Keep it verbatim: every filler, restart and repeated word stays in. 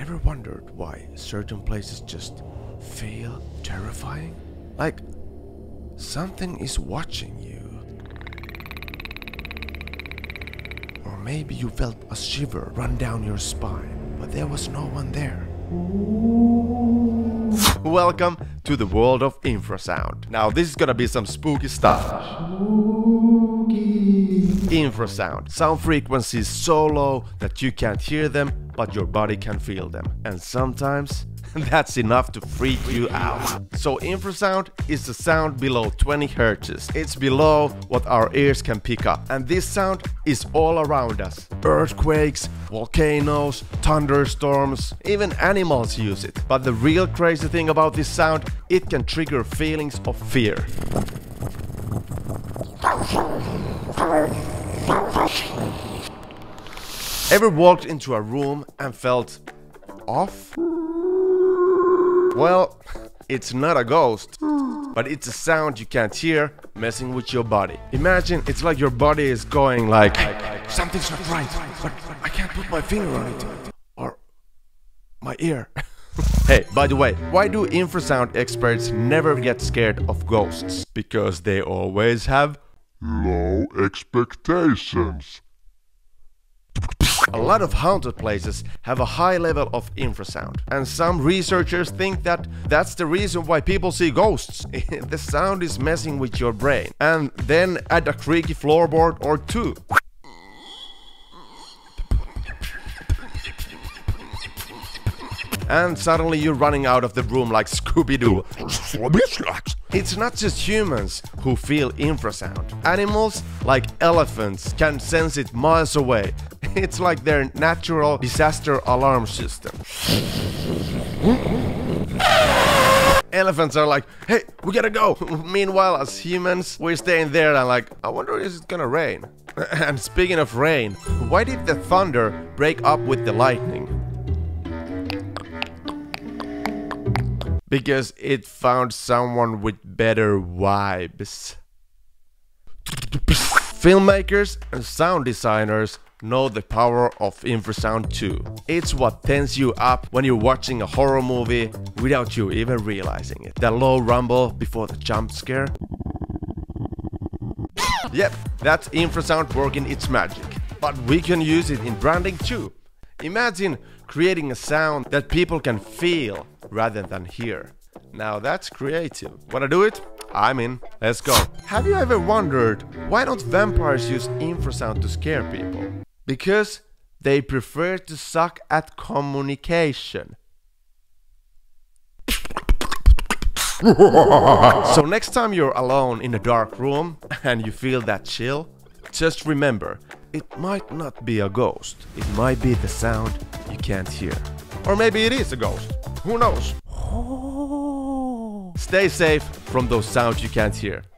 Ever wondered why certain places just feel terrifying? Like something is watching you. Or maybe you felt a shiver run down your spine, but there was no one there. Welcome to the world of infrasound. Now this is gonna be some spooky stuff. Infrasound. Sound frequencies so low that you can't hear them, but your body can feel them. And sometimes that's enough to freak you out. So infrasound is the sound below twenty hertz. It's below what our ears can pick up. And this sound is all around us. Earthquakes, volcanoes, thunderstorms, even animals use it. But the real crazy thing about this sound, it can trigger feelings of fear. Ever walked into a room and felt off? Well, it's not a ghost, but it's a sound you can't hear messing with your body. Imagine it's like your body is going like, hey, something's not right, but I can't put my finger on it, or my ear. Hey, by the way, why do infrasound experts never get scared of ghosts? Because they always have low expectations. A lot of haunted places have a high level of infrasound, and some researchers think that that's the reason why people see ghosts. The sound is messing with your brain. And then add a creaky floorboard or two. And suddenly you're running out of the room like Scooby-Doo. It's not just humans who feel infrasound. Animals, like elephants, can sense it miles away. It's like their natural disaster alarm system. Elephants are like, hey, we gotta go. Meanwhile, as humans, we're staying there and like, I wonder if it's gonna rain. And speaking of rain, why did the thunder break up with the lightning? Because it found someone with better vibes. Filmmakers and sound designers know the power of infrasound too. It's what tenses you up when you're watching a horror movie without you even realizing it. The low rumble before the jump scare. Yep, that's infrasound working its magic. But we can use it in branding too. Imagine creating a sound that people can feel rather than hear. Now that's creative. Wanna do it? I'm in. Let's go. Have you ever wondered why don't vampires use infrasound to scare people? Because they prefer to suck at communication. So next time you're alone in a dark room and you feel that chill, just remember, it might not be a ghost. It might be the sound you can't hear. Or maybe it is a ghost. Who knows? Oh. Stay safe from those sounds you can't hear.